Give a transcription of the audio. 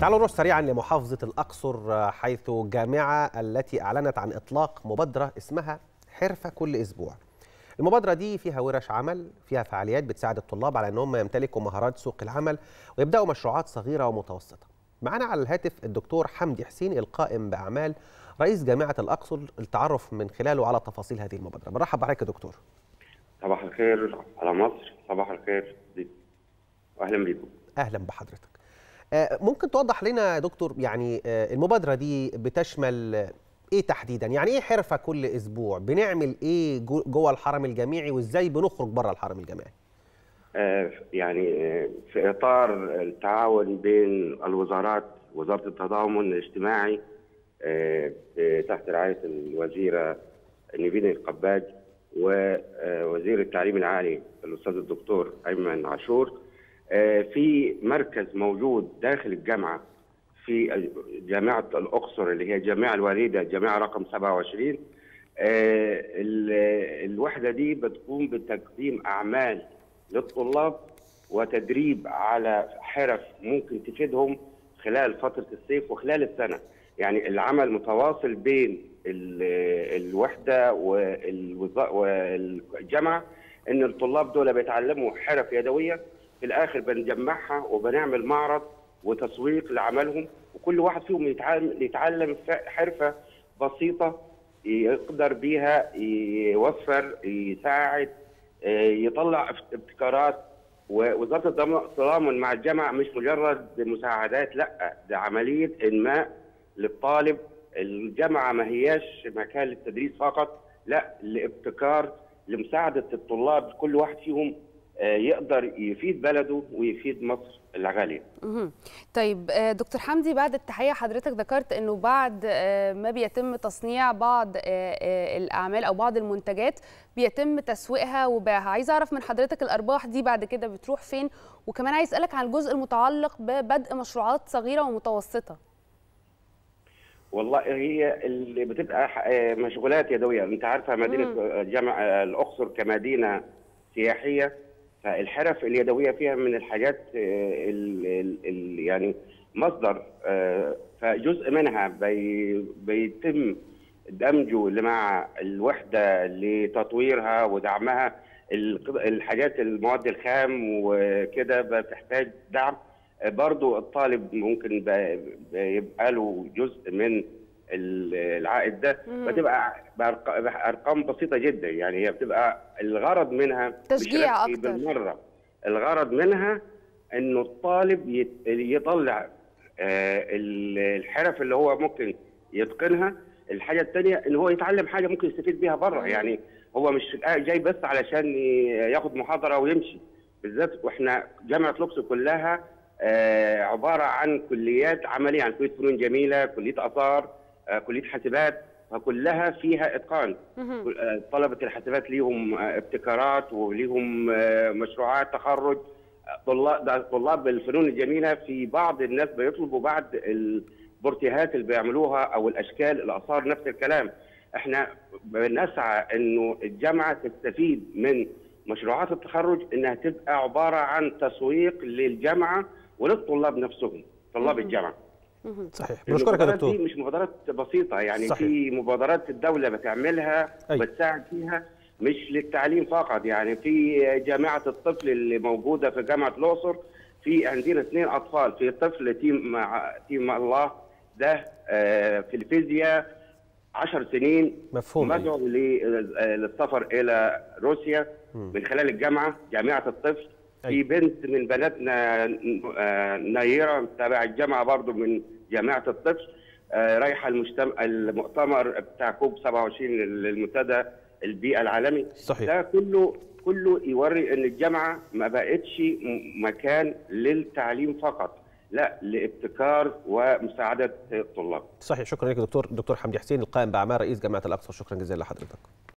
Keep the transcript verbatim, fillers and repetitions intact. تعالوا نروح سريعا لمحافظة الأقصر، حيث الجامعة التي أعلنت عن إطلاق مبادرة اسمها حرفة كل أسبوع. المبادرة دي فيها ورش عمل، فيها فعاليات بتساعد الطلاب على أنهم يمتلكوا مهارات سوق العمل ويبدأوا مشروعات صغيرة ومتوسطة. معنا على الهاتف الدكتور حمدي حسين القائم بأعمال رئيس جامعة الأقصر للتعرف من خلاله على تفاصيل هذه المبادرة. مرحبا بحضرتك يا دكتور. صباح الخير على مصر، صباح الخير دي. أهلا بيكم. أهلا بحضرتك. ممكن توضح لنا يا دكتور يعني المبادرة دي بتشمل ايه تحديدا؟ يعني ايه حرفة كل اسبوع؟ بنعمل ايه جوه الحرم الجامعي وازاي بنخرج بره الحرم الجامعي؟ يعني في اطار التعاون بين الوزارات، وزارة التضامن الاجتماعي تحت رعاية الوزيرة نيفين القباج ووزير التعليم العالي الاستاذ الدكتور ايمن عاشور، في مركز موجود داخل الجامعه في جامعه الاقصر اللي هي الجامعه الوالده، الجامعه رقم سبعة وعشرين. الوحده دي بتقوم بتقديم اعمال للطلاب وتدريب على حرف ممكن تفيدهم خلال فتره الصيف وخلال السنه. يعني العمل متواصل بين الوحده والجامعه، ان الطلاب دول بيتعلموا حرف يدويه، في الاخر بنجمعها وبنعمل معرض وتسويق لعملهم، وكل واحد فيهم يتعلم حرفه بسيطه يقدر بيها يوفر، يساعد، يطلع ابتكارات. ووزاره التضامن مع الجامعه مش مجرد مساعدات، لا، ده عمليه انماء للطالب. الجامعه ما هياش مكان للتدريس فقط، لا، لابتكار، لمساعده الطلاب، كل واحد فيهم يقدر يفيد بلده ويفيد مصر الغاليه. طيب دكتور حمدي، بعد التحيه حضرتك ذكرت انه بعد ما بيتم تصنيع بعض الاعمال او بعض المنتجات بيتم تسويقها وبيعها، عايز اعرف من حضرتك الارباح دي بعد كده بتروح فين؟ وكمان عايز اسالك عن الجزء المتعلق ببدء مشروعات صغيره ومتوسطه. والله هي اللي بتبقى مشغولات يدويه، انت عارفه مدينه جامعه الاقصر كمدينه سياحيه، فالحرف اليدويه فيها من الحاجات ال ال ال يعني مصدر، فجزء منها بي بيتم دمجه مع الوحده لتطويرها ودعمها. الحاجات المواد الخام وكده بتحتاج دعم، برضو الطالب ممكن بيبقى له جزء من العائد ده، بتبقى بارقام بسيطه جدا. يعني هي بتبقى الغرض منها تشجيع اكتر بالمره، الغرض منها انه الطالب يطلع الحرف اللي هو ممكن يتقنها. الحاجه الثانيه ان هو يتعلم حاجه ممكن يستفيد بيها بره، يعني هو مش جاي بس علشان ياخد محاضره ويمشي. بالذات واحنا جامعه الاقصر كلها عباره عن كليات عمليه، عن كليه فنون جميله، كليه اثار، كليه حاسبات، فكلها فيها اتقان. طلبه الحاسبات ليهم ابتكارات وليهم مشروعات تخرج. طلاب طلاب الفنون الجميله في بعض الناس بيطلبوا بعض البورتيهات اللي بيعملوها او الاشكال، الاثار نفس الكلام. احنا بنسعى انه الجامعه تستفيد من مشروعات التخرج، انها تبقى عباره عن تسويق للجامعه وللطلاب نفسهم، طلاب الجامعه. صحيح. بشكرك يا دكتور. دي مش مبادرات بسيطه، يعني صحيح. في مبادرات الدوله بتعملها وبتساعد فيها، مش للتعليم فقط. يعني في جامعه الطفل اللي موجوده في جامعه الاقصر، في عندنا اثنين اطفال، في طفل تيم تيم الله ده في الفيزياء عشر سنين، مفهوم، مدعو للسفر الى روسيا من خلال الجامعه، جامعه الطفل. في بنت من بناتنا نيره تبع الجامعه برضو من جامعه الطفل، رايحه المؤتمر بتاع كوب سبعة وعشرين للمنتدى البيئه العالمي. صحيح. ده كله كله يوري ان الجامعه ما بقتش مكان للتعليم فقط، لا، لابتكار ومساعده الطلاب. صحيح. شكرا لك دكتور دكتور حمدي حسين القائم باعمال رئيس جامعه الاقصر. شكرا جزيلا لحضرتك.